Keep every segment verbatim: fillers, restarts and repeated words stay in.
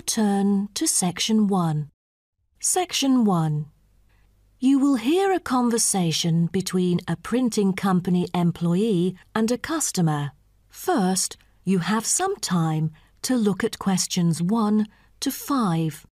now turn to Section one. Section one. You will hear a conversation between a printing company employee and a customer. First, you have some time to look at questions one to five.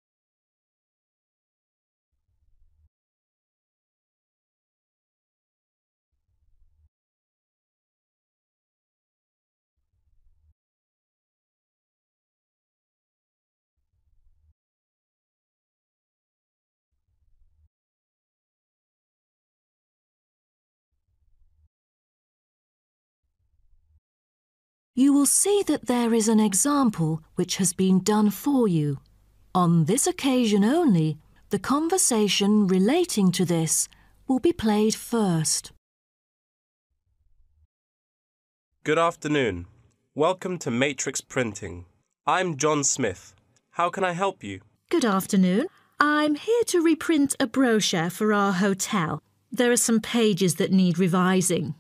You will see that there is an example which has been done for you. On this occasion only, the conversation relating to this will be played first. Good afternoon. Welcome to Matrix Printing. I'm John Smith. How can I help you? Good afternoon. I'm here to reprint a brochure for our hotel. There are some pages that need revising.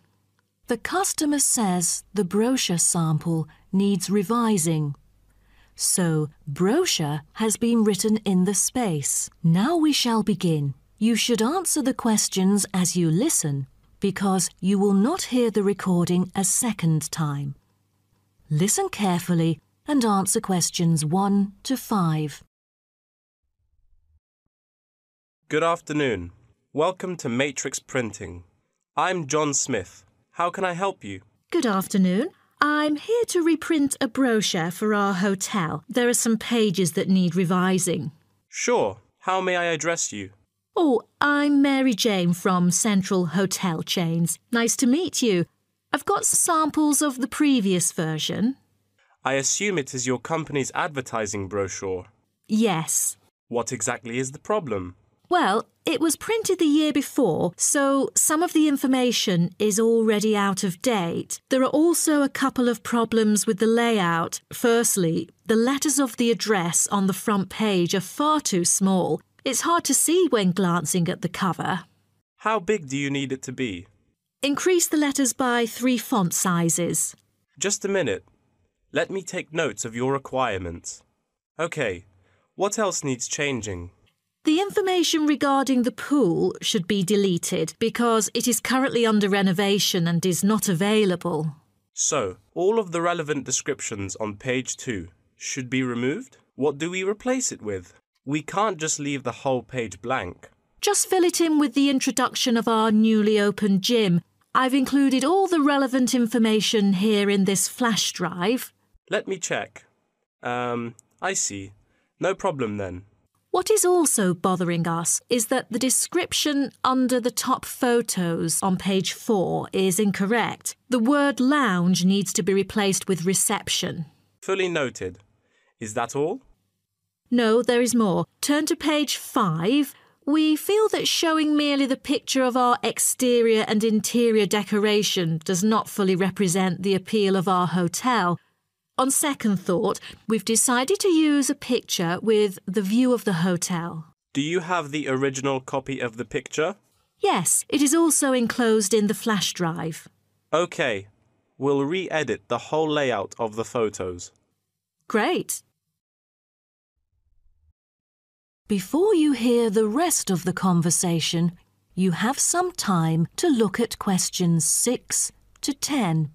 The customer says the brochure sample needs revising. So, brochure has been written in the space. Now we shall begin. You should answer the questions as you listen, because you will not hear the recording a second time. Listen carefully and answer questions one to five. Good afternoon. Welcome to Matrix Printing. I'm John Smith. How can I help you? Good afternoon. I'm here to reprint a brochure for our hotel. There are some pages that need revising. Sure. How may I address you? Oh, I'm Mary Jane from Central Hotel Chains. Nice to meet you. I've got samples of the previous version. I assume it is your company's advertising brochure. Yes. What exactly is the problem? Well, it was printed the year before, so some of the information is already out of date. There are also a couple of problems with the layout. Firstly, the letters of the address on the front page are far too small. It's hard to see when glancing at the cover. How big do you need it to be? Increase the letters by three font sizes. Just a minute. Let me take notes of your requirements. OK, what else needs changing? The information regarding the pool should be deleted because it is currently under renovation and is not available. So, all of the relevant descriptions on page two should be removed? What do we replace it with? We can't just leave the whole page blank. Just fill it in with the introduction of our newly opened gym. I've included all the relevant information here in this flash drive. Let me check. Um, I see. No problem then. What is also bothering us is that the description under the top photos on page four is incorrect. The word lounge needs to be replaced with reception. Fully noted. Is that all? No, there is more. Turn to page five. We feel that showing merely the picture of our exterior and interior decoration does not fully represent the appeal of our hotel. On second thought, we've decided to use a picture with the view of the hotel. Do you have the original copy of the picture? Yes, it is also enclosed in the flash drive. OK. We'll re-edit the whole layout of the photos. Great. Before you hear the rest of the conversation, you have some time to look at questions six to ten.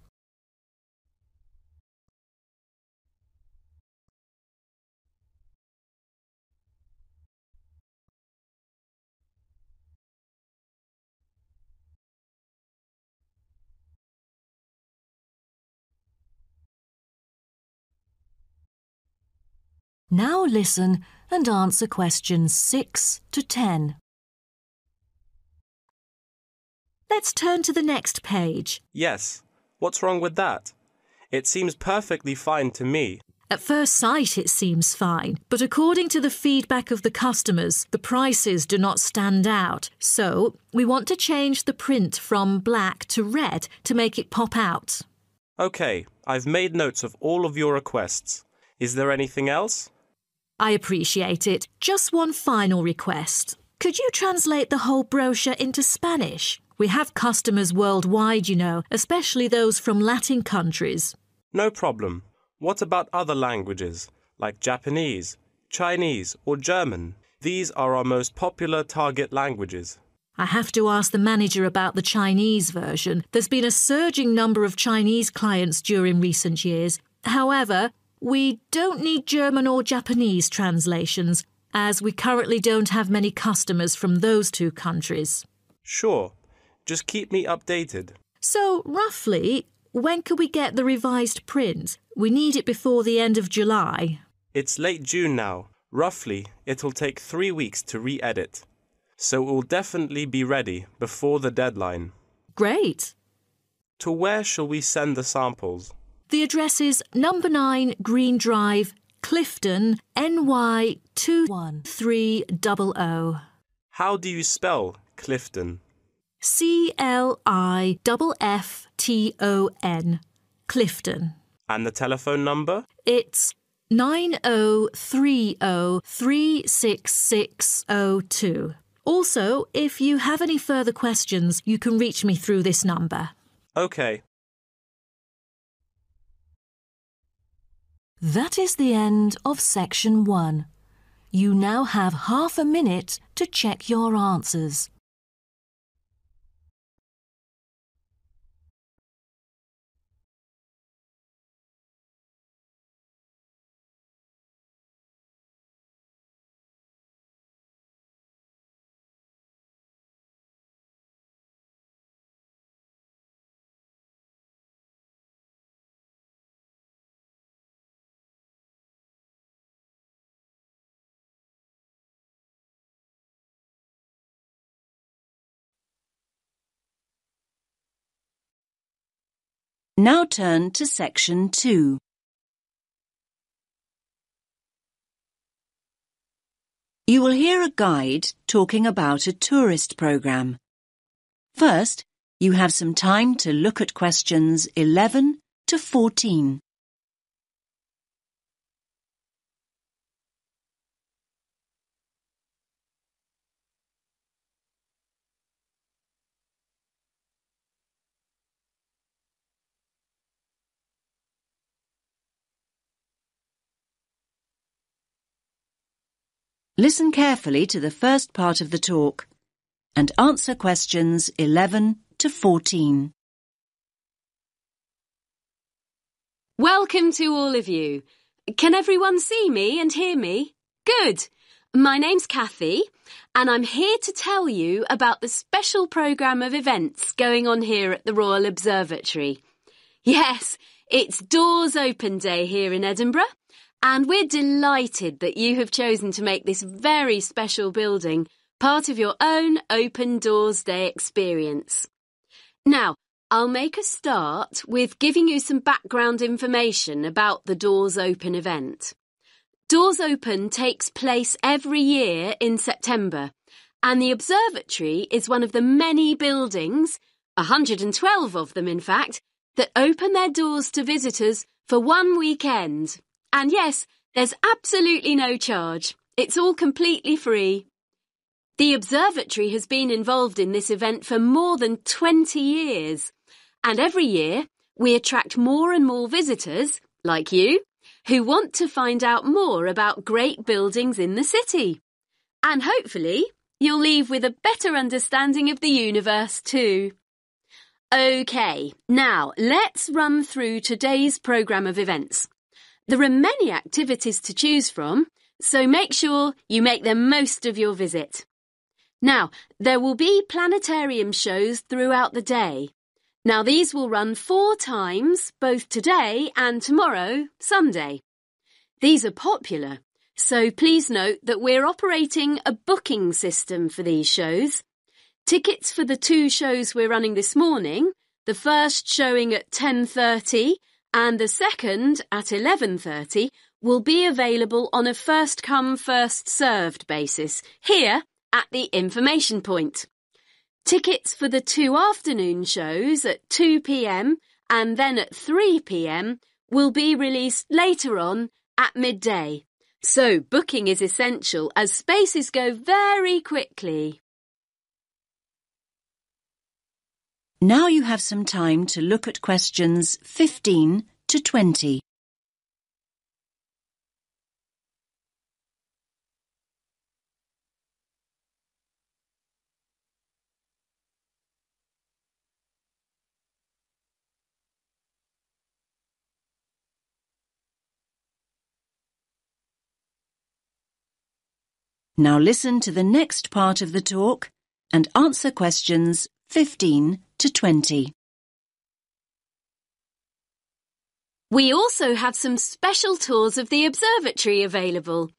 Now listen and answer questions six to ten. Let's turn to the next page. Yes. What's wrong with that? It seems perfectly fine to me. At first sight it seems fine, but according to the feedback of the customers, the prices do not stand out. So, we want to change the print from black to red to make it pop out. OK, I've made notes of all of your requests. Is there anything else? I appreciate it. Just one final request. Could you translate the whole brochure into Spanish? We have customers worldwide, you know, especially those from Latin countries. No problem. What about other languages, like Japanese, Chinese, or German. These are our most popular target languages. I have to ask the manager about the Chinese version. There's been a surging number of Chinese clients during recent years. However, we don't need German or Japanese translations, as we currently don't have many customers from those two countries. Sure. Just keep me updated. So, roughly, when can we get the revised print? We need it before the end of July. It's late June now. Roughly, it'll take three weeks to re-edit. So it will definitely be ready before the deadline. Great. To where shall we send the samples? The address is number nine Green Drive, Clifton, N Y two one three zero zero. How do you spell Clifton? C L I F F T O N. Clifton. And the telephone number? It's nine oh three oh three six six oh two. Also, if you have any further questions, you can reach me through this number. OK. That is the end of section one. You now have half a minute to check your answers. Now turn to section two. You will hear a guide talking about a tourist program. First, you have some time to look at questions eleven to fourteen. Listen carefully to the first part of the talk and answer questions eleven to fourteen. Welcome to all of you. Can everyone see me and hear me? Good. My name's Kathy, and I'm here to tell you about the special programme of events going on here at the Royal Observatory. Yes, it's Doors Open Day here in Edinburgh. And we're delighted that you have chosen to make this very special building part of your own Open Doors Day experience. Now, I'll make a start with giving you some background information about the Doors Open event. Doors Open takes place every year in September, and the observatory is one of the many buildings, one hundred and twelve of them in fact, that open their doors to visitors for one weekend. And yes, there's absolutely no charge. It's all completely free. The observatory has been involved in this event for more than twenty years. And every year, we attract more and more visitors, like you, who want to find out more about great buildings in the city. And hopefully, you'll leave with a better understanding of the universe too. OK, now let's run through today's programme of events. There are many activities to choose from, so make sure you make the most of your visit. Now, there will be planetarium shows throughout the day. Now, these will run four times, both today and tomorrow, Sunday. These are popular, so please note that we're operating a booking system for these shows. Tickets for the two shows we're running this morning, the first showing at ten thirty, and the second, at eleven thirty, will be available on a first-come, first-served basis, here at the information point. Tickets for the two afternoon shows at two p m and then at three p m will be released later on at midday. So booking is essential as spaces go very quickly. Now you have some time to look at questions fifteen to twenty. Now listen to the next part of the talk and answer questions fifteen to twenty. We also have some special tours of the observatory available.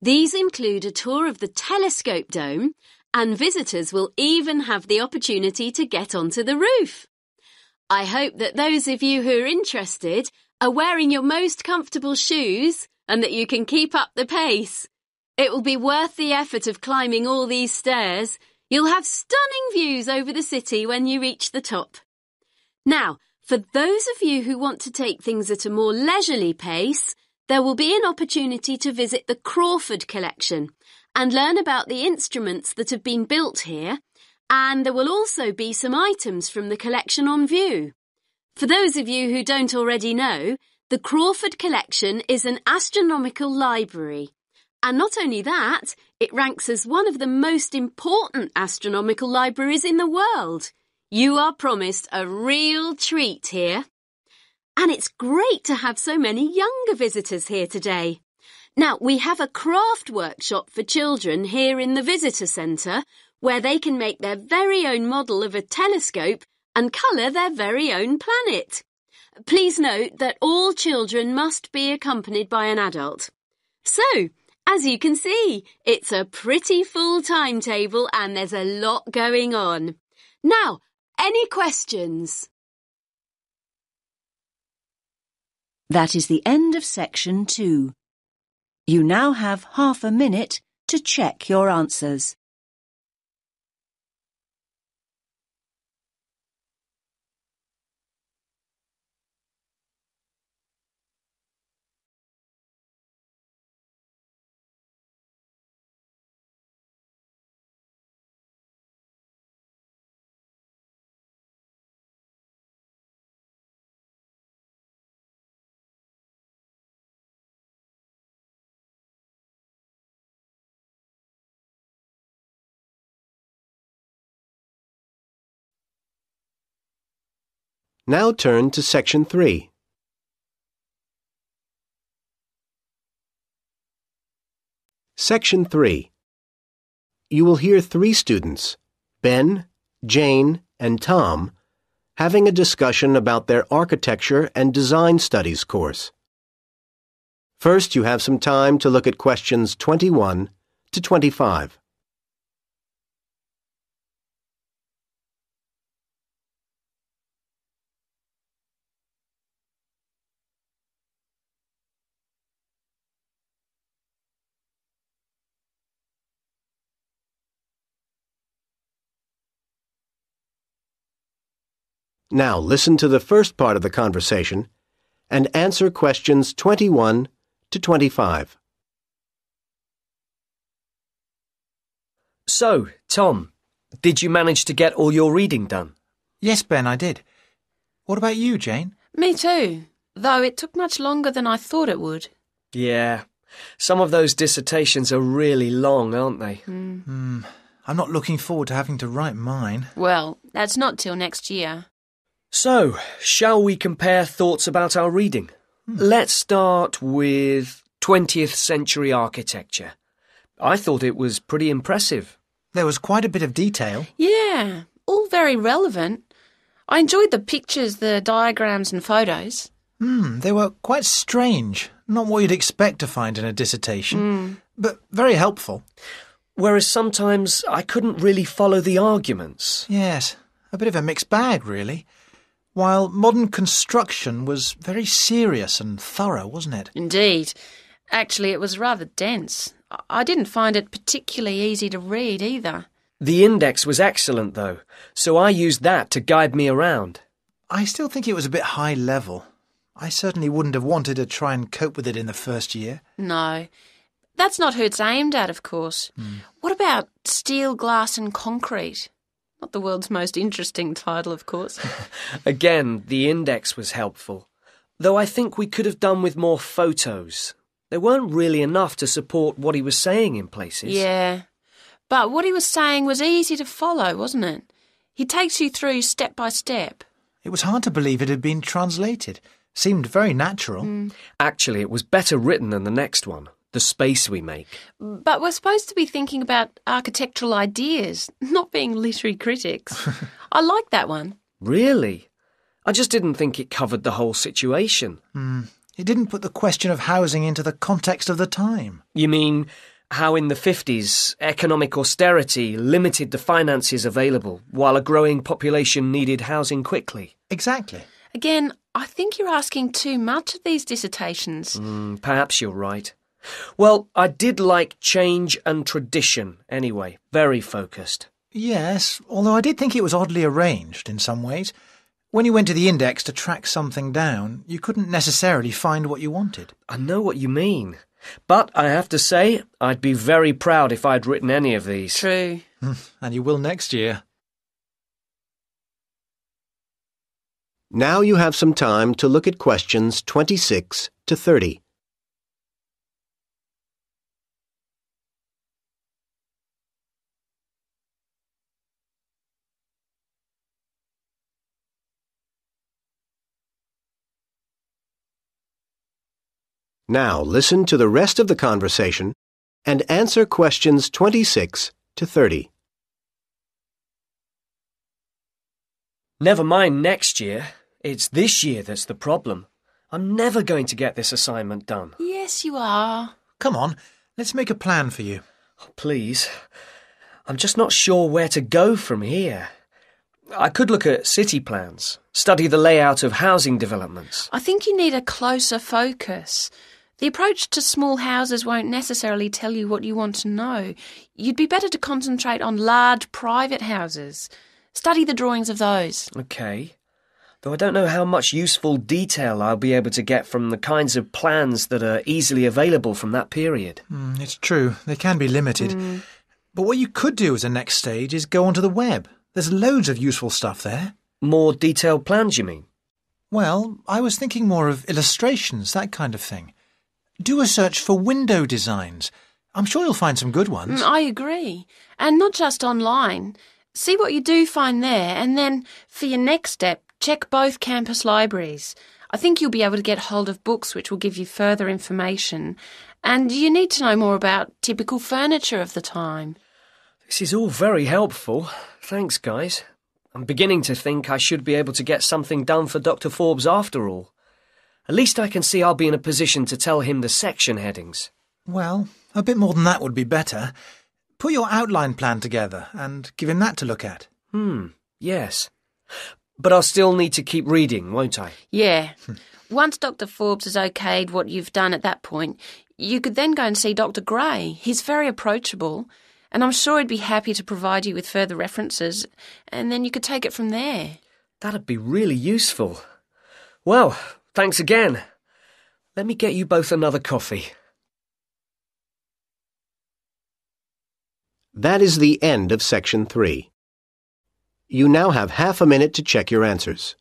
These include a tour of the telescope dome, and visitors will even have the opportunity to get onto the roof. I hope that those of you who are interested are wearing your most comfortable shoes and that you can keep up the pace. It will be worth the effort of climbing all these stairs. You'll have stunning views over the city when you reach the top. Now, for those of you who want to take things at a more leisurely pace, there will be an opportunity to visit the Crawford Collection and learn about the instruments that have been built here, and there will also be some items from the collection on view. For those of you who don't already know, the Crawford Collection is an astronomical library. And not only that, it ranks as one of the most important astronomical libraries in the world. You are promised a real treat here. And it's great to have so many younger visitors here today. Now, we have a craft workshop for children here in the visitor centre, where they can make their very own model of a telescope and colour their very own planet. Please note that all children must be accompanied by an adult. So, as you can see, it's a pretty full timetable and there's a lot going on. Now, any questions? That is the end of section two. You now have half a minute to check your answers. Now turn to section three. Section three. You will hear three students, Ben, Jane, and Tom, having a discussion about their architecture and design studies course. First, you have some time to look at questions twenty-one to twenty-five. Now listen to the first part of the conversation and answer questions twenty-one to twenty-five. So, Tom, did you manage to get all your reading done? Yes, Ben, I did. What about you, Jane? Me too, though it took much longer than I thought it would. Yeah, some of those dissertations are really long, aren't they? Mm. Mm, I'm not looking forward to having to write mine. Well, that's not till next year. So, shall we compare thoughts about our reading? Hmm. Let's start with twentieth century architecture. I thought it was pretty impressive. There was quite a bit of detail. Yeah, all very relevant. I enjoyed the pictures, the diagrams and photos. Hmm, they were quite strange. Not what you'd expect to find in a dissertation, mm. but very helpful. Whereas sometimes I couldn't really follow the arguments. Yes, a bit of a mixed bag, really. While modern construction was very serious and thorough, wasn't it? Indeed. Actually, it was rather dense. I didn't find it particularly easy to read either. The index was excellent, though, so I used that to guide me around. I still think it was a bit high level. I certainly wouldn't have wanted to try and cope with it in the first year. No. That's not who it's aimed at, of course. Mm. What about steel, glass and concrete? Not the world's most interesting title, of course. Again, the index was helpful, though I think we could have done with more photos. There weren't really enough to support what he was saying in places. Yeah, but what he was saying was easy to follow, wasn't it? He takes you through step by step. It was hard to believe it had been translated. Seemed very natural. Mm. Actually, it was better written than the next one. the space we make. But we're supposed to be thinking about architectural ideas, not being literary critics. I like that one. Really? I just didn't think it covered the whole situation. Mm. It didn't put the question of housing into the context of the time. You mean how in the fifties economic austerity limited the finances available while a growing population needed housing quickly? Exactly. Again, I think you're asking too much of these dissertations. Mm, perhaps you're right. Well, I did like change and tradition anyway, very focused. Yes, although I did think it was oddly arranged in some ways. When you went to the index to track something down, you couldn't necessarily find what you wanted. I know what you mean. But I have to say, I'd be very proud if I'd written any of these. True. And you will next year. Now you have some time to look at questions twenty-six to thirty. Now listen to the rest of the conversation and answer questions twenty-six to thirty. Never mind next year. It's this year that's the problem. I'm never going to get this assignment done. Yes, you are. Come on, let's make a plan for you. Oh, please. I'm just not sure where to go from here. I could look at city plans, study the layout of housing developments. I think you need a closer focus. The approach to small houses won't necessarily tell you what you want to know. You'd be better to concentrate on large private houses. Study the drawings of those. Okay. Though I don't know how much useful detail I'll be able to get from the kinds of plans that are easily available from that period. Mm, it's true. They can be limited. Mm. But what you could do as a next stage is go onto the web. There's loads of useful stuff there. More detailed plans, you mean? Well, I was thinking more of illustrations, that kind of thing. Do a search for window designs. I'm sure you'll find some good ones. Mm, I agree. And not just online. See what you do find there, and then, for your next step, check both campus libraries. I think you'll be able to get hold of books which will give you further information. And you need to know more about typical furniture of the time. This is all very helpful. Thanks, guys. I'm beginning to think I should be able to get something done for Doctor Forbes after all. At least I can see I'll be in a position to tell him the section headings. Well, a bit more than that would be better. Put your outline plan together and give him that to look at. Hmm, yes. But I'll still need to keep reading, won't I? Yeah. Once Doctor Forbes has okayed what you've done at that point, you could then go and see Doctor Gray. He's very approachable, and I'm sure he'd be happy to provide you with further references, and then you could take it from there. That'd be really useful. Well, thanks again. Let me get you both another coffee. That is the end of section three. You now have half a minute to check your answers.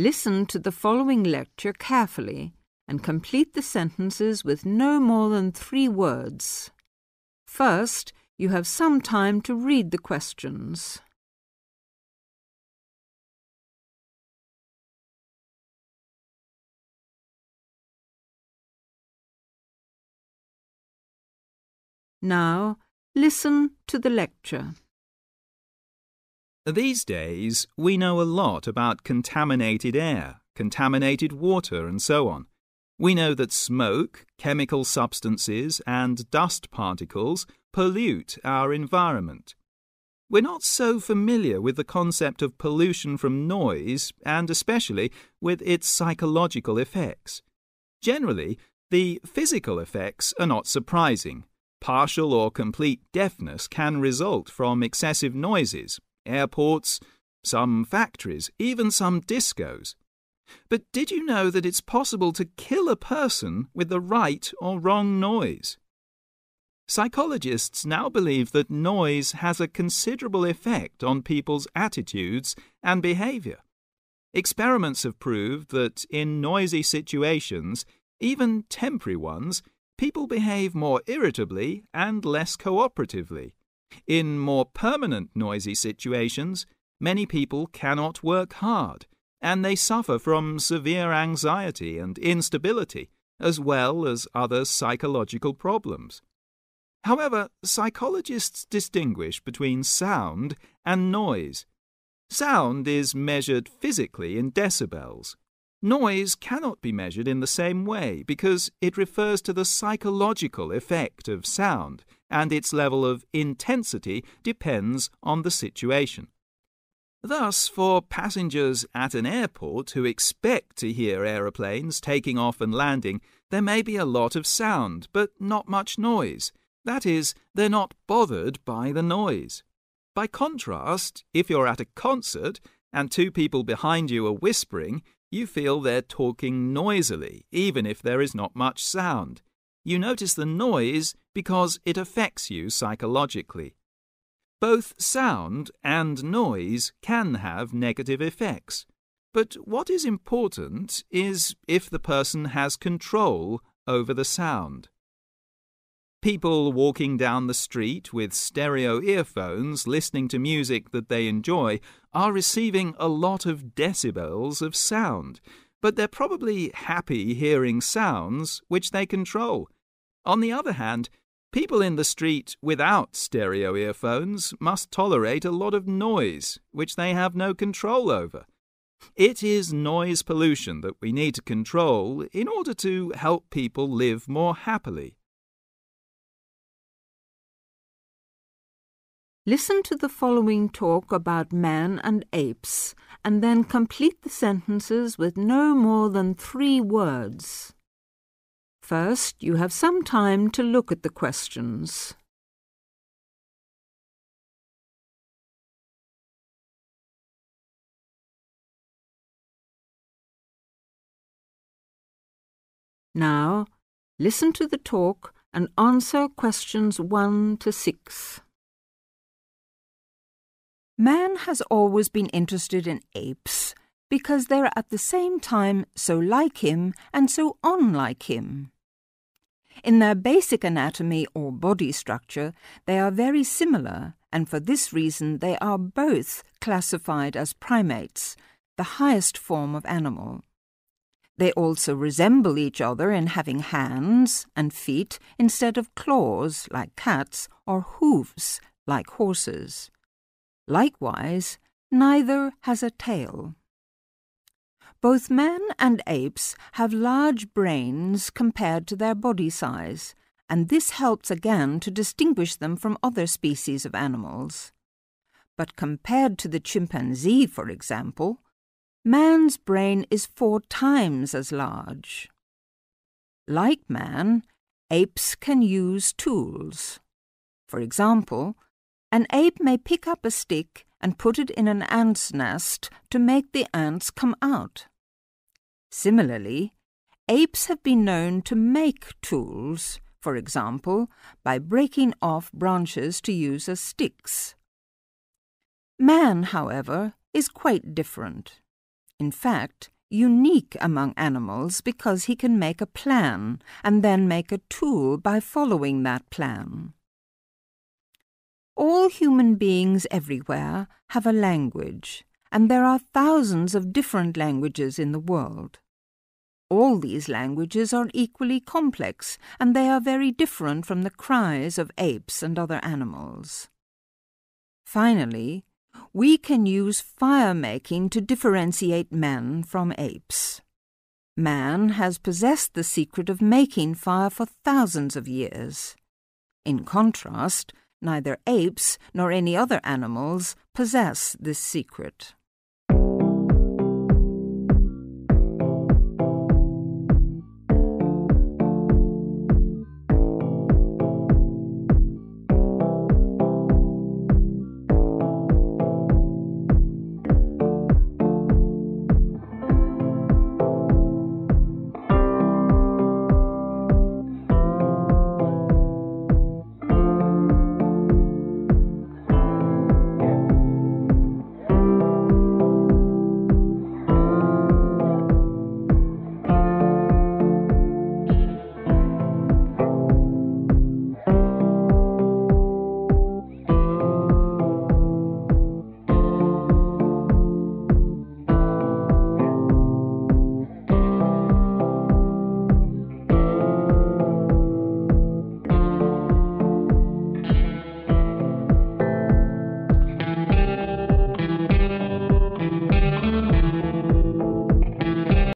Listen to the following lecture carefully and complete the sentences with no more than three words. First, you have some time to read the questions. Now, listen to the lecture. These days, we know a lot about contaminated air, contaminated water, and so on. We know that smoke, chemical substances, and dust particles pollute our environment. We're not so familiar with the concept of pollution from noise, and especially with its psychological effects. Generally, the physical effects are not surprising. Partial or complete deafness can result from excessive noises. Airports, some factories, even some discos. But did you know that it's possible to kill a person with the right or wrong noise? Psychologists now believe that noise has a considerable effect on people's attitudes and behavior. Experiments have proved that in noisy situations, even temporary ones, people behave more irritably and less cooperatively. In more permanent noisy situations, many people cannot work hard, and they suffer from severe anxiety and instability, as well as other psychological problems. However, psychologists distinguish between sound and noise. Sound is measured physically in decibels. Noise cannot be measured in the same way because it refers to the psychological effect of sound, and its level of intensity depends on the situation. Thus, for passengers at an airport who expect to hear aeroplanes taking off and landing, there may be a lot of sound, but not much noise. That is, they're not bothered by the noise. By contrast, if you're at a concert and two people behind you are whispering, you feel they're talking noisily, even if there is not much sound. You notice the noise because it affects you psychologically. Both sound and noise can have negative effects. But what is important is if the person has control over the sound. People walking down the street with stereo earphones listening to music that they enjoy are receiving a lot of decibels of sound, but they're probably happy hearing sounds which they control. On the other hand, people in the street without stereo earphones must tolerate a lot of noise which they have no control over. It is noise pollution that we need to control in order to help people live more happily. Listen to the following talk about man and apes, and then complete the sentences with no more than three words. First, you have some time to look at the questions. Now, listen to the talk and answer questions one to six. Man has always been interested in apes because they're at the same time so like him and so unlike him. In their basic anatomy or body structure, they are very similar, and for this reason they are both classified as primates, the highest form of animal. They also resemble each other in having hands and feet instead of claws like cats or hooves like horses. Likewise, neither has a tail. Both men and apes have large brains compared to their body size, and this helps again to distinguish them from other species of animals. But compared to the chimpanzee, for example, man's brain is four times as large. Like man, apes can use tools. For example, an ape may pick up a stick and put it in an ant's nest to make the ants come out. Similarly, apes have been known to make tools, for example, by breaking off branches to use as sticks. Man, however, is quite different. In fact, unique among animals because he can make a plan and then make a tool by following that plan. All human beings everywhere have a language, and there are thousands of different languages in the world. All these languages are equally complex, and they are very different from the cries of apes and other animals. Finally, we can use fire-making to differentiate men from apes. Man has possessed the secret of making fire for thousands of years. In contrast, neither apes nor any other animals possess this secret.